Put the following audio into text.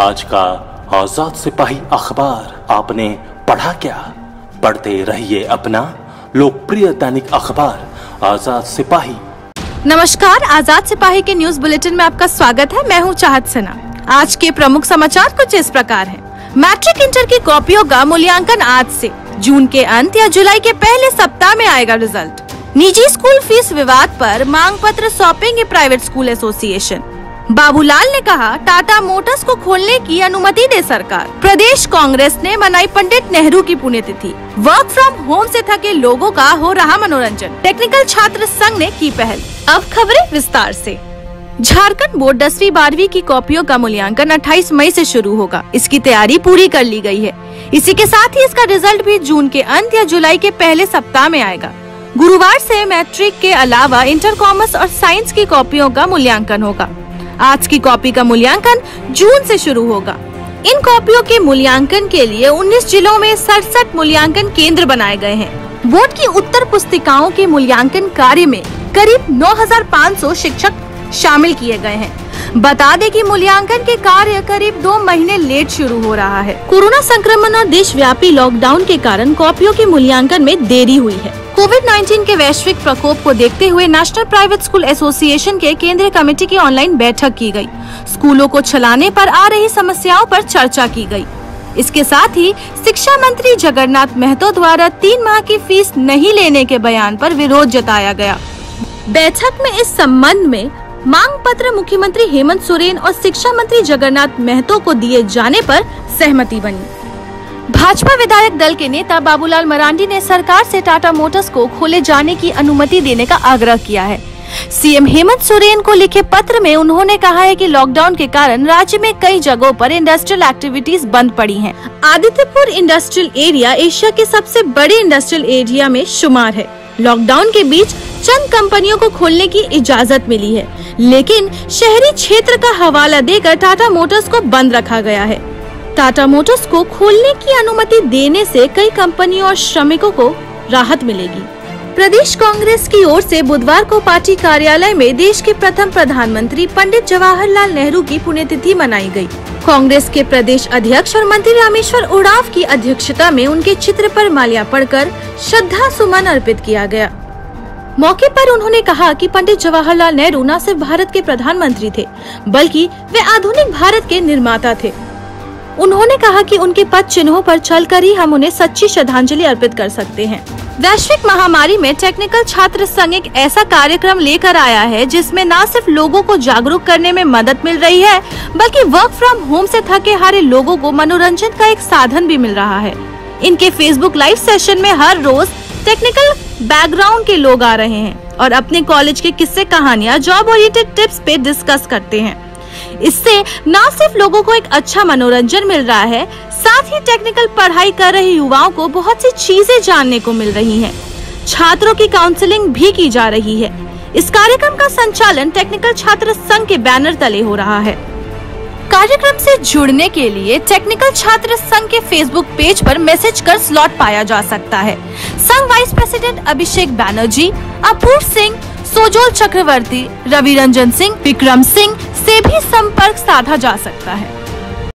आज का आजाद सिपाही अखबार आपने पढ़ा क्या? पढ़ते रहिए अपना लोकप्रिय दैनिक अखबार आजाद सिपाही। नमस्कार, आजाद सिपाही के न्यूज बुलेटिन में आपका स्वागत है। मैं हूं चाहत सिन्हा। आज के प्रमुख समाचार कुछ इस प्रकार हैं। मैट्रिक इंटर की कॉपियों का मूल्यांकन आज से जून के अंत या जुलाई के पहले सप्ताह में आएगा रिजल्ट। निजी स्कूल फीस विवाद पर मांग पत्र सौंपेंगे प्राइवेट स्कूल एसोसिएशन। बाबूलाल ने कहा टाटा मोटर्स को खोलने की अनुमति दे सरकार। प्रदेश कांग्रेस ने मनाई पंडित नेहरू की पुण्यतिथि। वर्क फ्रॉम होम से थके लोगों का हो रहा मनोरंजन। टेक्निकल छात्र संघ ने की पहल। अब खबरें विस्तार से। झारखंड बोर्ड 10वीं 12वीं की कॉपियों का मूल्यांकन 28 मई से शुरू होगा। इसकी तैयारी पूरी कर ली गई है। इसी के साथ ही इसका रिजल्ट भी जून के अंत या जुलाई के पहले सप्ताह में आएगा। गुरुवार से मैट्रिक के अलावा इंटर कॉमर्स और साइंस की कॉपियों का मूल्यांकन होगा। आज की कॉपी का मूल्यांकन जून से शुरू होगा। इन कॉपियों के मूल्यांकन के लिए 19 जिलों में 67 मूल्यांकन केंद्र बनाए गए हैं। बोर्ड की उत्तर पुस्तिकाओं के मूल्यांकन कार्य में करीब 9,500 शिक्षक शामिल किए गए हैं। बता दें कि मूल्यांकन के कार्य करीब 2 महीने लेट शुरू हो रहा है। कोरोना संक्रमण और देशव्यापी लॉकडाउन के कारण कॉपियों के मूल्यांकन में देरी हुई है। कोविड-19 के वैश्विक प्रकोप को देखते हुए नेशनल प्राइवेट स्कूल एसोसिएशन के केंद्रीय कमेटी की ऑनलाइन बैठक की गई। स्कूलों को चलाने पर आ रही समस्याओं पर चर्चा की गई। इसके साथ ही शिक्षा मंत्री जगन्नाथ महतो द्वारा 3 माह की फीस नहीं लेने के बयान पर विरोध जताया गया। बैठक में इस संबंध में मांग पत्र मुख्यमंत्री हेमंत सोरेन और शिक्षा मंत्री जगन्नाथ महतो को दिए जाने पर सहमति बनी। भाजपा विधायक दल के नेता बाबूलाल मरांडी ने सरकार से टाटा मोटर्स को खोले जाने की अनुमति देने का आग्रह किया है। सीएम हेमंत सोरेन को लिखे पत्र में उन्होंने कहा है कि लॉकडाउन के कारण राज्य में कई जगहों पर इंडस्ट्रियल एक्टिविटीज बंद पड़ी हैं। आदित्यपुर इंडस्ट्रियल एरिया एशिया के सबसे बड़े इंडस्ट्रियल एरिया में शुमार है। लॉकडाउन के बीच चंद कंपनियों को खोलने की इजाजत मिली है, लेकिन शहरी क्षेत्र का हवाला देकर टाटा मोटर्स को बंद रखा गया है। टाटा मोटर्स को खोलने की अनुमति देने से कई कंपनियों और श्रमिकों को राहत मिलेगी। प्रदेश कांग्रेस की ओर से बुधवार को पार्टी कार्यालय में देश के प्रथम प्रधानमंत्री पंडित जवाहरलाल नेहरू की पुण्यतिथि मनाई गई। कांग्रेस के प्रदेश अध्यक्ष और मंत्री रामेश्वर उड़ाव की अध्यक्षता में उनके चित्र पर माल्यार्पण कर श्रद्धा सुमन अर्पित किया गया। मौके पर उन्होंने कहा कि पंडित जवाहरलाल नेहरू न सिर्फ भारत के प्रधानमंत्री थे, बल्कि वे आधुनिक भारत के निर्माता थे। उन्होंने कहा कि उनके पद चिन्हों पर चलकर ही हम उन्हें सच्ची श्रद्धांजलि अर्पित कर सकते हैं। वैश्विक महामारी में टेक्निकल छात्र संघ एक ऐसा कार्यक्रम लेकर आया है जिसमें न सिर्फ लोगों को जागरूक करने में मदद मिल रही है, बल्कि वर्क फ्रॉम होम से थके हारे लोगों को मनोरंजन का एक साधन भी मिल रहा है। इनके फेसबुक लाइव सेशन में हर रोज टेक्निकल बैकग्राउंड के लोग आ रहे हैं और अपने कॉलेज के किस्से, कहानियाँ, जॉब ओरिएंटेड टिप्स पे डिस्कस करते हैं। इससे न सिर्फ लोगों को एक अच्छा मनोरंजन मिल रहा है, साथ ही टेक्निकल पढ़ाई कर रहे युवाओं को बहुत सी चीजें जानने को मिल रही हैं। छात्रों की काउंसलिंग भी की जा रही है। इस कार्यक्रम का संचालन टेक्निकल छात्र संघ के बैनर तले हो रहा है। कार्यक्रम से जुड़ने के लिए टेक्निकल छात्र संघ के फेसबुक पेज पर मैसेज कर स्लॉट पाया जा सकता है। संघ वाइस प्रेसिडेंट अभिषेक बनर्जी, अपूर्व सिंह, सोजोल चक्रवर्ती, रवि रंजन सिंह, विक्रम सिंह से भी संपर्क साधा जा सकता है।